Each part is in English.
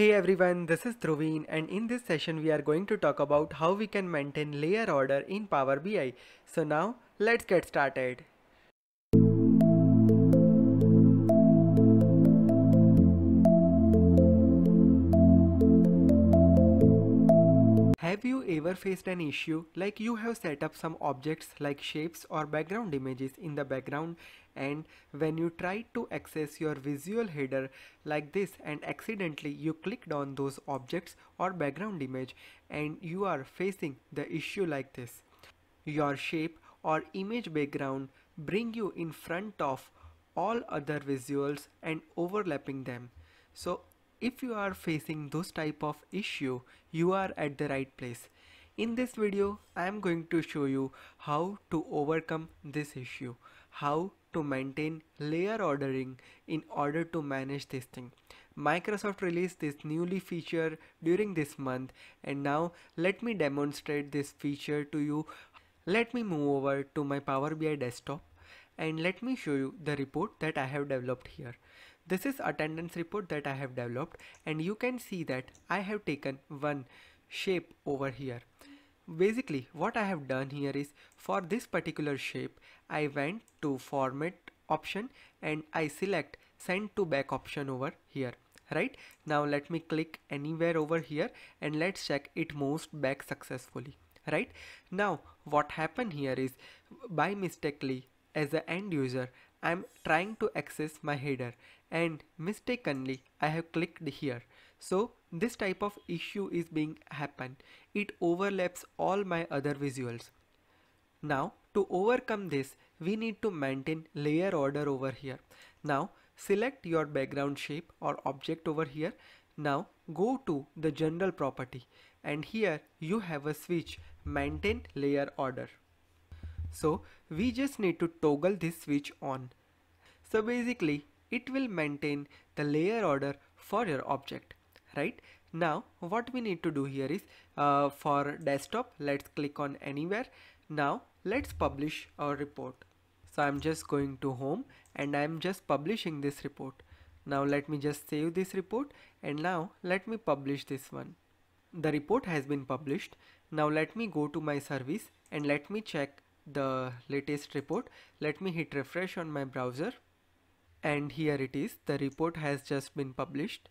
Hey everyone, this is Dhruveen, and in this session we are going to talk about how we can maintain layer order in Power BI. So now let's get started. Have you ever faced an issue like you have set up some objects like shapes or background images in the background, and when you tried to access your visual header like this and accidentally you clicked on those objects or background image, and you are facing the issue like this. Your shape or image background brings you in front of all other visuals and overlapping them. So if you are facing those type of issue, you are at the right place. In this video, I am going to show you how to overcome this issue, how to maintain layer ordering in order to manage this thing. Microsoft released this newly feature during this month, and now let me demonstrate this feature to you. Let me move over to my Power BI desktop and let me show you the report that I have developed here. This is attendance report that I have developed, and you can see that I have taken one shape over here. Basically what I have done here is, for this particular shape, I went to format option and I select send to back option over here. Right now let me click anywhere over here and let's check it moves back successfully. Right now what happened here is, by mistakenly as an end user, I am trying to access my header and mistakenly I have clicked here. So this type of issue is being happen. It overlaps all my other visuals. Now to overcome this, we need to maintain layer order over here. Now select your background shape or object over here. Now go to the general property, and here you have a switch, maintain layer order. So we just need to toggle this switch on. So basically it will maintain the layer order for your object. Right now what we need to do here is, for desktop, let's click on anywhere. Now let's publish our report. So I'm just going to home and I'm just publishing this report. Now let me just save this report, and now let me publish this one. The report has been published. Now let me go to my service and let me check the latest report. Let me hit refresh on my browser, and here it is. The report has just been published.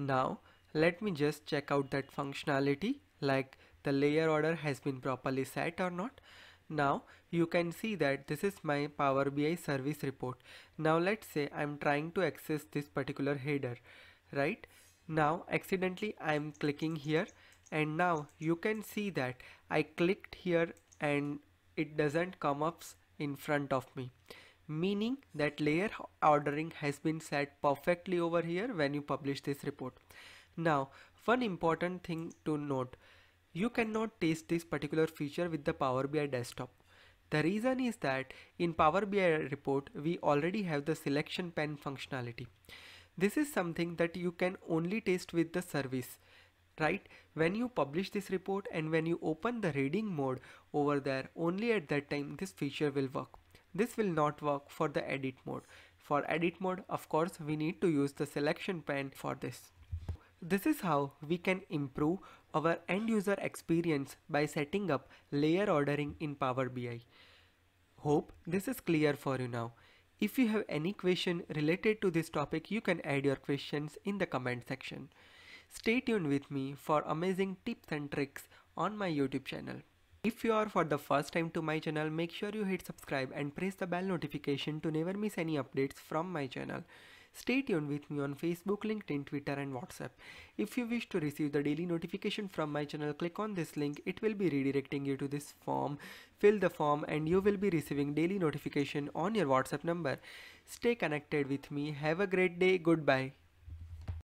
Now let me just check out that functionality, like the layer order has been properly set or not. Now you can see that this is my Power BI service report. Now let's say I'm trying to access this particular header. Right now accidentally I'm clicking here, and now you can see that I clicked here and it doesn't come up in front of me, meaning that layer ordering has been set perfectly over here when you publish this report. Now one important thing to note, you cannot test this particular feature with the Power BI desktop. The reason is that in Power BI report we already have the selection pane functionality. This is something that you can only test with the service. Right, when you publish this report and when you open the reading mode over there, only at that time this feature will work. This will not work for the edit mode. For edit mode, of course, we need to use the selection pane for this. This is how we can improve our end user experience by setting up layer ordering in Power BI. Hope this is clear for you now. If you have any question related to this topic, you can add your questions in the comment section. Stay tuned with me for amazing tips and tricks on my YouTube channel. If you are for the first time to my channel, make sure you hit subscribe and press the bell notification to never miss any updates from my channel. Stay tuned with me on Facebook, LinkedIn, Twitter and WhatsApp. If you wish to receive the daily notification from my channel, click on this link. It will be redirecting you to this form. Fill the form and you will be receiving daily notification on your WhatsApp number. Stay connected with me. Have a great day. Goodbye.